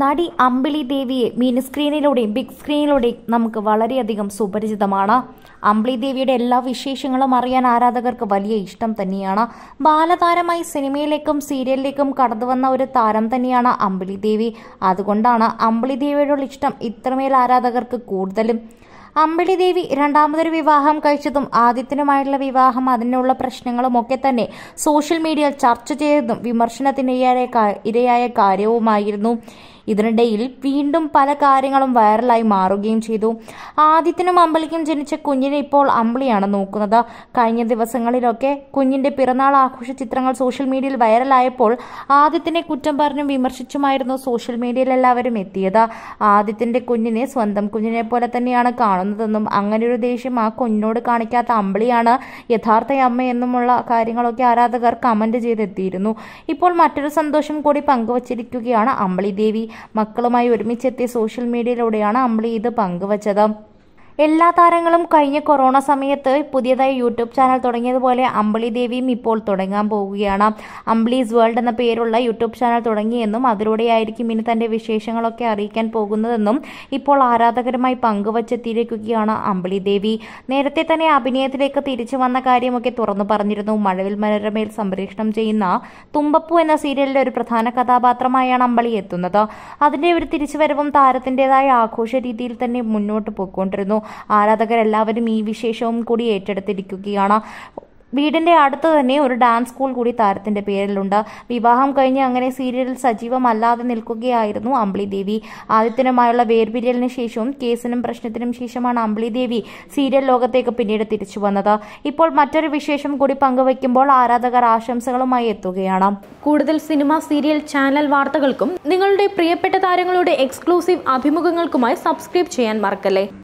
നടി അമ്പിളി ദേവിയെ mini സ്ക്രീനിലൂടെയും big സ്ക്രീനിലൂടെയും നമുക്ക് വളരെയധികം സുപരിചിതമാണ്. അമ്പിളി ദേവിയുടെ എല്ലാ വിശേഷങ്ങളും അറിയാൻ ആരാധകർക്ക് വലിയ ഇഷ്ടം തന്നെയാണ്. ബാലതാരമായി സിനിമയിലേക്കും സീരിയലിലേക്കും കടന്നുവന്ന ഒരു താരം തന്നെയാണ് അമ്പിളി ദേവി. അതുകൊണ്ടാണ് അമ്പിളി ദേവിയോടുള്ള ഇഷ്ടം ഇത്രമേൽ ആരാധകർക്ക് കൂടുതലും. അമ്പിളി ദേവി രണ്ടാമതൊരു വിവാഹം കഴിച്ചതും ആദ്യത്തിനുമായിട്ടുള്ള വിവാഹം അതിനുള്ള പ്രശ്നങ്ങളുമൊക്കെ തന്നെ സോഷ്യൽ മീഡിയയിൽ ചർച്ച ചെയ്തതും വിമർശനത്തിന് ഇരയായ കാര്യവുമായിരുന്നു. ഇതിനിടയിൽ വീണ്ടും പല കാര്യങ്ങളും വൈറലായി മാറുകയും ചെയ്തു. ആദിത്യനും അമ്പിളിക്കും ജനിച്ച കുഞ്ഞിനെ ഇപ്പോൾ അമ്പിളിയാണ് നോക്കുന്നത്. കഴിഞ്ഞ ദിവസങ്ങളിലൊക്കെ കുഞ്ഞിന്റെ പിറന്നാൾ ആഘോഷ ചിത്രങ്ങൾ സോഷ്യൽ മീഡിയയിൽ വൈറലായപ്പോൾ ആദിത്യനെ കുറ്റം പറഞ്ഞും വിമർശിച്ചുമായിരുന്നു സോഷ്യൽ മീഡിയയിൽ എല്ലാവരും എത്തിയത്. ആദിത്യന്റെ കുഞ്ഞിനെ സ്വന്തം കുഞ്ഞിനെ പോലെ തന്നെയാണ് കാണുന്നതെന്നും അങ്ങനെയൊരു ദേഷ്യം ആ കുഞ്ഞിനോട് കാണിക്കാത്ത അമ്പിളിയാണ് യഥാർത്ഥ അമ്മയെന്നുമുള്ള കാര്യങ്ങളൊക്കെ ആരാധകർ കമന്റ് ചെയ്തെത്തിയിരുന്നു. ഇപ്പോൾ മറ്റൊരു സന്തോഷം കൂടി പങ്കുവച്ചിരിക്കുകയാണ് അമ്പിളി ദേവി. മക്കളുമായി ഒരുമിച്ചെത്തിയ സോഷ്യൽ മീഡിയയിലൂടെയാണ് അമ്പിളി ഇത് പങ്കുവച്ചത്. എല്ലാ താരങ്ങളും കഴിഞ്ഞ കൊറോണ സമയത്ത് പുതിയതായി യൂട്യൂബ് ചാനൽ തുടങ്ങിയതുപോലെ അമ്പിളി ദേവിയും ഇപ്പോൾ തുടങ്ങാൻ പോവുകയാണ്. അമ്പിളീസ് വേൾഡ് എന്ന പേരുള്ള യൂട്യൂബ് ചാനൽ തുടങ്ങിയെന്നും അതിലൂടെയായിരിക്കും ഇനി തന്റെ വിശേഷങ്ങളൊക്കെ അറിയിക്കാൻ പോകുന്നതെന്നും ഇപ്പോൾ ആരാധകരുമായി പങ്കുവച്ചെത്തിയിരിക്കുകയാണ് അമ്പിളി ദേവി. നേരത്തെ തന്നെ അഭിനയത്തിലേക്ക് തിരിച്ചു വന്ന കാര്യമൊക്കെ തുറന്നു പറഞ്ഞിരുന്നു. മഴവിൽ മനോരമയിൽ സംപ്രേഷണം ചെയ്യുന്ന തുമ്പപ്പൂ എന്ന സീരിയലിലെ ഒരു പ്രധാന കഥാപാത്രമായാണ് അമ്പിളി എത്തുന്നത്. അതിന്റെ ഒരു തിരിച്ചുവരവും താരത്തിൻ്റെതായ ആഘോഷ രീതിയിൽ തന്നെ മുന്നോട്ട് പോയിക്കൊണ്ടിരുന്നു. ആരാധകരെല്ലാവരും ഈ വിശേഷവും കൂടി ഏറ്റെടുത്തിരിക്കുകയാണ്. വീടിന്റെ അടുത്ത് തന്നെ ഒരു ഡാൻസ് സ്കൂൾ കൂടി താരത്തിന്റെ പേരിലുണ്ട്. വിവാഹം കഴിഞ്ഞ് അങ്ങനെ സീരിയലിൽ സജീവമല്ലാതെ നിൽക്കുകയായിരുന്നു അമ്പിളി ദേവി. ആദിത്യനുമായുള്ള വേർപിരിയലിന് ശേഷവും കേസിനും പ്രശ്നത്തിനും ശേഷമാണ് അമ്പിളി ദേവി സീരിയൽ ലോകത്തേക്ക് പിന്നീട് തിരിച്ചു വന്നത്. ഇപ്പോൾ മറ്റൊരു വിശേഷം കൂടി പങ്കുവയ്ക്കുമ്പോൾ ആരാധകർ ആശംസകളുമായി എത്തുകയാണ്. കൂടുതൽ സിനിമ സീരിയൽ ചാനൽ വാർത്തകൾക്കും നിങ്ങളുടെ പ്രിയപ്പെട്ട താരങ്ങളുടെ എക്സ്ക്ലൂസീവ് അഭിമുഖങ്ങൾക്കുമായി സബ്സ്ക്രൈബ് ചെയ്യാൻ മറക്കല്ലേ.